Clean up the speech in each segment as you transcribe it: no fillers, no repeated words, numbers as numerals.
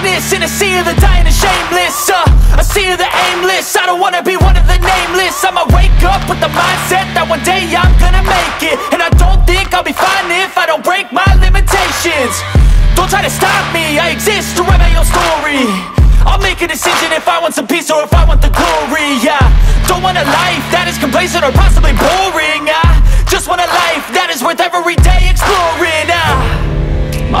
darkness, in a sea of the dying and shameless, a sea of the aimless. I don't wanna be one of the nameless. I'ma wake up with the mindset that one day I'm gonna make it, and I don't think I'll be fine if I don't break my limitations. Don't try to stop me, I exist to write my own story. I'll make a decision if I want some peace or if I want the glory. Yeah, don't want a life that is complacent or possibly boring. I just want a life that is worth every day exploring. My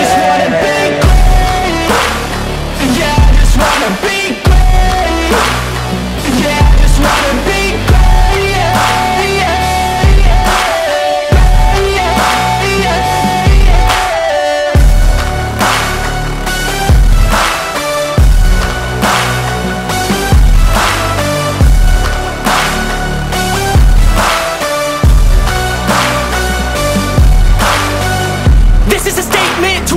just wanna be great. Yeah, I just wanna be great. Yeah, I just wanna be great. Yeah, yeah, yeah, yeah, yeah. This is a statement to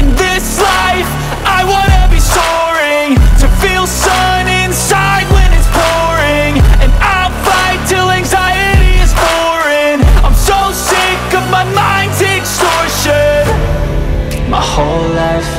in this life, I wanna be soaring, to feel sun inside when it's pouring, and I'll fight till anxiety is foreign. I'm so sick of my mind's extortion. My whole life,